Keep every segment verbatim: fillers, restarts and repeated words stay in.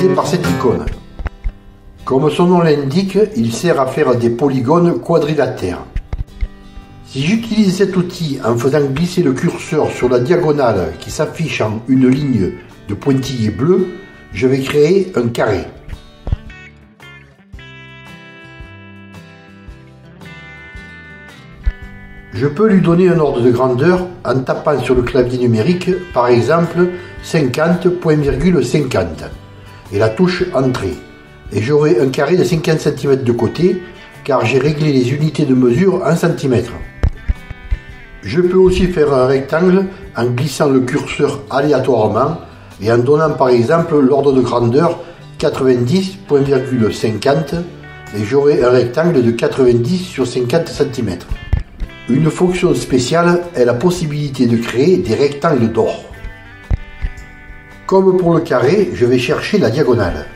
symbolisé par cette icône. Comme son nom l'indique, il sert à faire des polygones quadrilatères. Si j'utilise cet outil en faisant glisser le curseur sur la diagonale qui s'affiche en une ligne de pointillés bleus, je vais créer un carré. Je peux lui donner un ordre de grandeur en tapant sur le clavier numérique, par exemple cinquante virgule cinquante et la touche Entrée. Et j'aurai un carré de cinquante centimètres de côté car j'ai réglé les unités de mesure en centimètres. Je peux aussi faire un rectangle en glissant le curseur aléatoirement et en donnant par exemple l'ordre de grandeur quatre-vingt-dix virgule cinquante et j'aurai un rectangle de quatre-vingt-dix sur cinquante centimètres. Une fonction spéciale est la possibilité de créer des rectangles d'or. Comme pour le carré, je vais chercher la diagonale.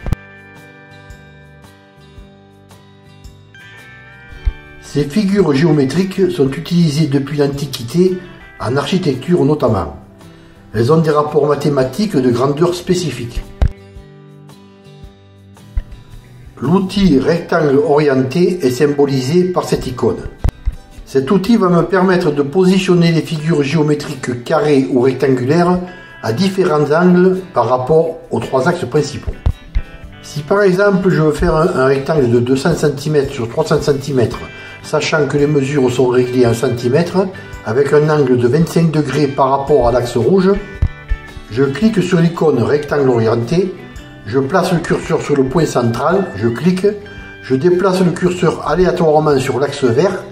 Ces figures géométriques sont utilisées depuis l'Antiquité, en architecture notamment. Elles ont des rapports mathématiques de grandeur spécifique. L'outil rectangle orienté est symbolisé par cette icône. Cet outil va me permettre de positionner les figures géométriques carrées ou rectangulaires à différents angles par rapport aux trois axes principaux. Si par exemple je veux faire un rectangle de deux cents centimètres sur trois cents centimètres, sachant que les mesures sont réglées en centimètres, avec un angle de vingt-cinq degrés par rapport à l'axe rouge, je clique sur l'icône rectangle orienté, je place le curseur sur le point central, je clique, je déplace le curseur aléatoirement sur l'axe vert,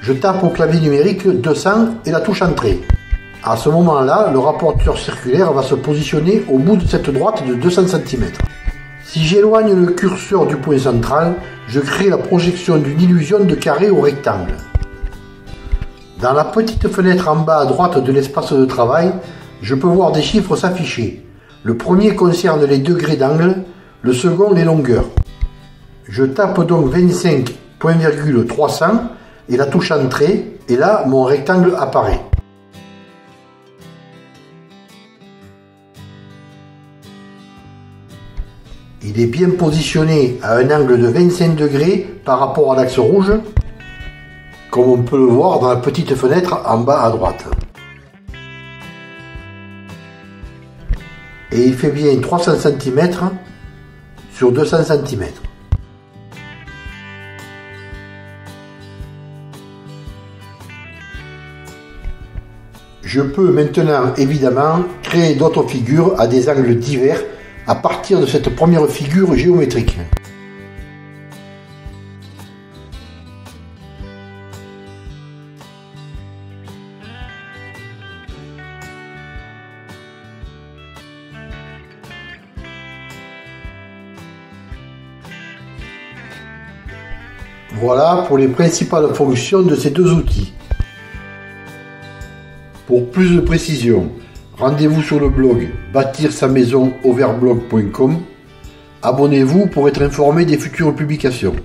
je tape au clavier numérique deux cents et la touche Entrée. À ce moment-là, le rapporteur circulaire va se positionner au bout de cette droite de deux cents centimètres. Si j'éloigne le curseur du point central, je crée la projection d'une illusion de carré au rectangle. Dans la petite fenêtre en bas à droite de l'espace de travail, je peux voir des chiffres s'afficher. Le premier concerne les degrés d'angle, le second les longueurs. Je tape donc vingt-cinq virgule trois cents et la touche Entrée, et là mon rectangle apparaît. Il est bien positionné à un angle de vingt-cinq degrés par rapport à l'axe rouge, comme on peut le voir dans la petite fenêtre en bas à droite. Et il fait bien trois cents centimètres sur deux cents centimètres. Je peux maintenant, évidemment, créer d'autres figures à des angles divers à partir de cette première figure géométrique. Voilà pour les principales fonctions de ces deux outils. Pour plus de précisions, rendez-vous sur le blog bâtir tiret sa tiret maison tiret over tiret blog point com. Abonnez-vous pour être informé des futures publications.